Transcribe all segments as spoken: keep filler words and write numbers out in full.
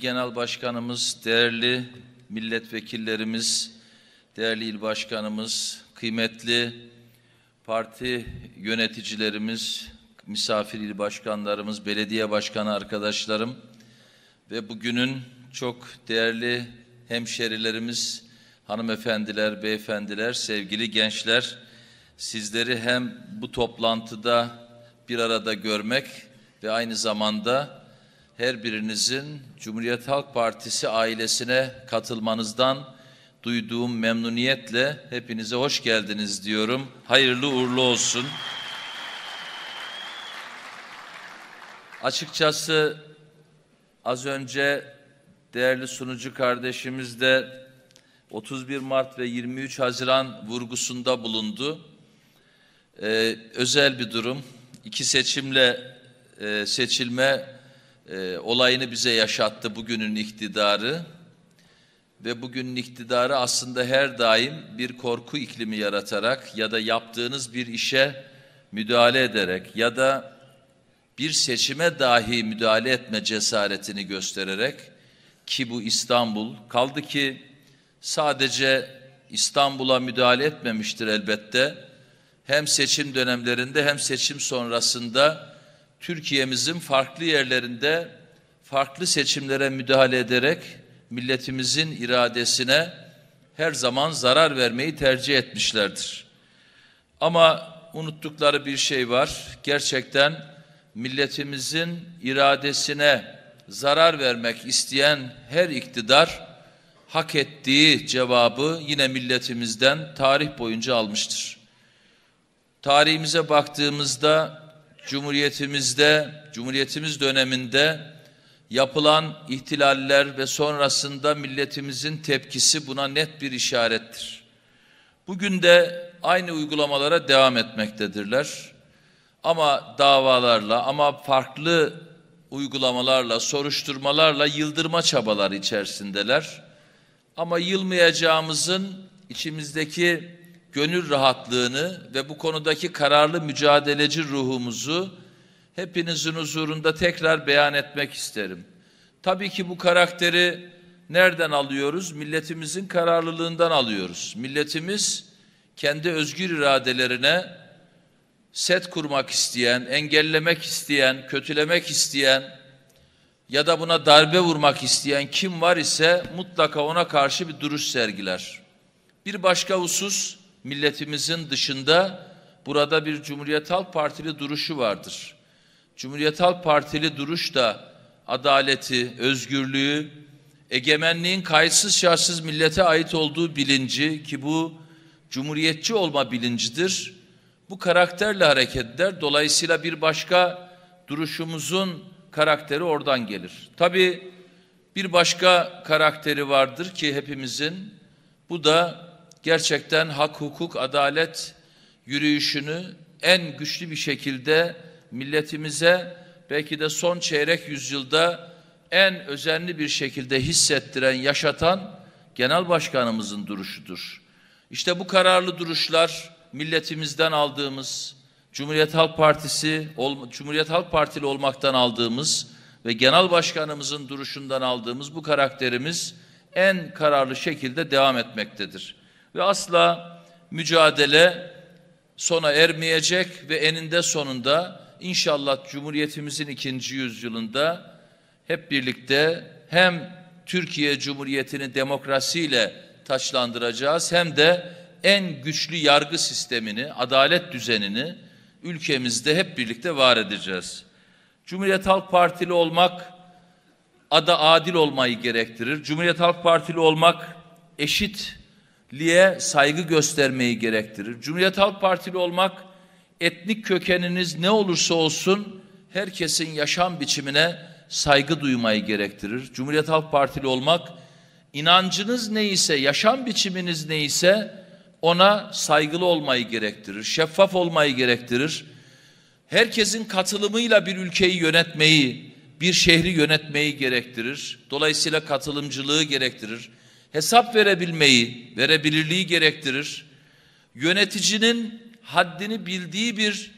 Genel Başkanımız, değerli milletvekillerimiz, değerli il başkanımız, kıymetli parti yöneticilerimiz, misafir il başkanlarımız, belediye başkanı arkadaşlarım ve bugünün çok değerli hemşerilerimiz, hanımefendiler, beyefendiler, sevgili gençler, sizleri hem bu toplantıda bir arada görmek ve aynı zamanda her birinizin Cumhuriyet Halk Partisi ailesine katılmanızdan duyduğum memnuniyetle hepinize hoş geldiniz diyorum. Hayırlı uğurlu olsun. Açıkçası az önce değerli sunucu kardeşimiz de otuz bir Mart ve yirmi üç Haziran vurgusunda bulundu. Ee, özel bir durum. İki seçimle e, seçilme e, olayını bize yaşattı bugünün iktidarı. Ve bugünün iktidarı aslında her daim bir korku iklimi yaratarak ya da yaptığınız bir işe müdahale ederek ya da bir seçime dahi müdahale etme cesaretini göstererek, ki bu İstanbul, kaldı ki sadece İstanbul'a müdahale etmemiştir elbette, hem seçim dönemlerinde hem seçim sonrasında Türkiye'mizin farklı yerlerinde farklı seçimlere müdahale ederek milletimizin iradesine her zaman zarar vermeyi tercih etmişlerdir. Ama unuttukları bir şey var. Gerçekten milletimizin iradesine zarar vermek isteyen her iktidar hak ettiği cevabı yine milletimizden tarih boyunca almıştır. Tarihimize baktığımızda Cumhuriyetimizde, Cumhuriyetimiz döneminde yapılan ihtilaller ve sonrasında milletimizin tepkisi buna net bir işarettir. Bugün de aynı uygulamalara devam etmektedirler. Ama davalarla, ama farklı uygulamalarla, soruşturmalarla yıldırma çabaları içerisindeler. Ama yılmayacağımızın içimizdeki gönül rahatlığını ve bu konudaki kararlı mücadeleci ruhumuzu hepinizin huzurunda tekrar beyan etmek isterim. Tabii ki bu karakteri nereden alıyoruz? Milletimizin kararlılığından alıyoruz. Milletimiz kendi özgür iradelerine set kurmak isteyen, engellemek isteyen, kötülemek isteyen ya da buna darbe vurmak isteyen kim var ise mutlaka ona karşı bir duruş sergiler. Bir başka husus, milletimizin dışında burada bir Cumhuriyet Halk Partili duruşu vardır. Cumhuriyet Halk Partili duruş da adaleti, özgürlüğü, egemenliğin kayıtsız şartsız millete ait olduğu bilinci, ki bu cumhuriyetçi olma bilincidir, bu karakterle hareket eder. Dolayısıyla bir başka duruşumuzun karakteri oradan gelir. Tabii bir başka karakteri vardır ki hepimizin, bu da gerçekten hak, hukuk, adalet yürüyüşünü en güçlü bir şekilde milletimize belki de son çeyrek yüzyılda en özenli bir şekilde hissettiren, yaşatan Genel Başkanımızın duruşudur. İşte bu kararlı duruşlar milletimizden aldığımız, Cumhuriyet Halk Partisi, Cumhuriyet Halk Partili olmaktan aldığımız ve Genel Başkanımızın duruşundan aldığımız bu karakterimiz en kararlı şekilde devam etmektedir. Ve asla mücadele sona ermeyecek ve eninde sonunda inşallah Cumhuriyetimizin ikinci yüzyılında hep birlikte hem Türkiye Cumhuriyeti'ni demokrasiyle taçlandıracağız hem de en güçlü yargı sistemini, adalet düzenini ülkemizde hep birlikte var edeceğiz. Cumhuriyet Halk Partili olmak ada adil olmayı gerektirir. Cumhuriyet Halk Partili olmak eşitliğe saygı göstermeyi gerektirir. Cumhuriyet Halk Partili olmak, etnik kökeniniz ne olursa olsun herkesin yaşam biçimine saygı duymayı gerektirir. Cumhuriyet Halk Partili olmak, inancınız neyse, yaşam biçiminiz neyse ona saygılı olmayı gerektirir, şeffaf olmayı gerektirir. Herkesin katılımıyla bir ülkeyi yönetmeyi, bir şehri yönetmeyi gerektirir. Dolayısıyla katılımcılığı gerektirir. Hesap verebilmeyi, verebilirliği gerektirir. Yöneticinin haddini bildiği bir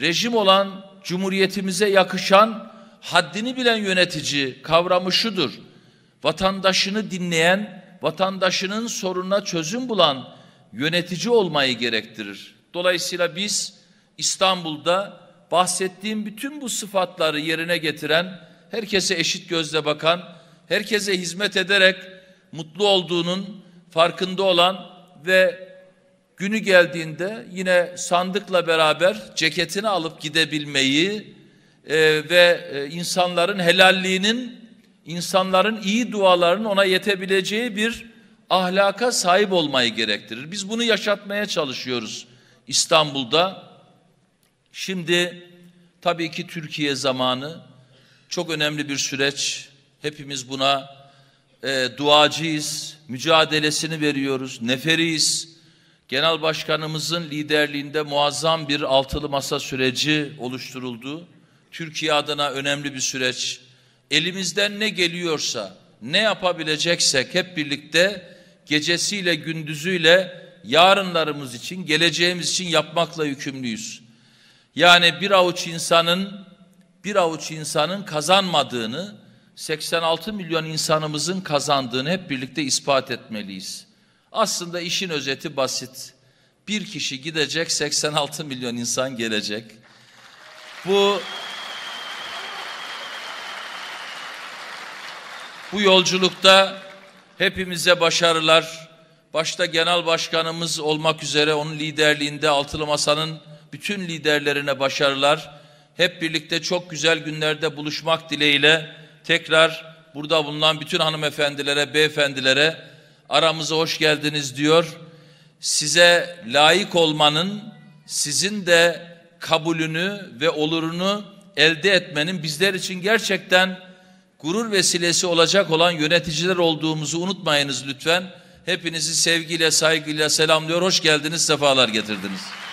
rejim olan, Cumhuriyetimize yakışan, haddini bilen yönetici kavramı şudur: vatandaşını dinleyen, vatandaşının sorununa çözüm bulan yönetici olmayı gerektirir. Dolayısıyla biz İstanbul'da bahsettiğim bütün bu sıfatları yerine getiren, herkese eşit gözle bakan, herkese hizmet ederek mutlu olduğunun farkında olan ve günü geldiğinde yine sandıkla beraber ceketini alıp gidebilmeyi e, ve e, insanların helalliğinin, insanların iyi dualarının ona yetebileceği bir ahlaka sahip olmayı gerektirir. Biz bunu yaşatmaya çalışıyoruz İstanbul'da. Şimdi tabii ki Türkiye zamanı çok önemli bir süreç. Hepimiz buna e, duacıyız, mücadelesini veriyoruz, neferiyiz. Genel Başkanımızın liderliğinde muazzam bir altılı masa süreci oluşturuldu. Türkiye adına önemli bir süreç. Elimizden ne geliyorsa, ne yapabileceksek hep birlikte gecesiyle, gündüzüyle yarınlarımız için, geleceğimiz için yapmakla yükümlüyüz. Yani bir avuç insanın, bir avuç insanın kazanmadığını, seksen altı milyon insanımızın kazandığını hep birlikte ispat etmeliyiz. Aslında işin özeti basit. Bir kişi gidecek, seksen altı milyon insan gelecek. Bu bu yolculukta hepimize başarılar, başta Genel Başkanımız olmak üzere onun liderliğinde Altılı Masa'nın bütün liderlerine başarılar. Hep birlikte çok güzel günlerde buluşmak dileğiyle tekrar burada bulunan bütün hanımefendilere, beyefendilere aramıza hoş geldiniz diyor. Size layık olmanın, sizin de kabulünü ve olurunu elde etmenin bizler için gerçekten gurur vesilesi olacak olan yöneticiler olduğumuzu unutmayınız lütfen. Hepinizi sevgiyle, saygıyla selamlıyor. Hoş geldiniz, sefalar getirdiniz.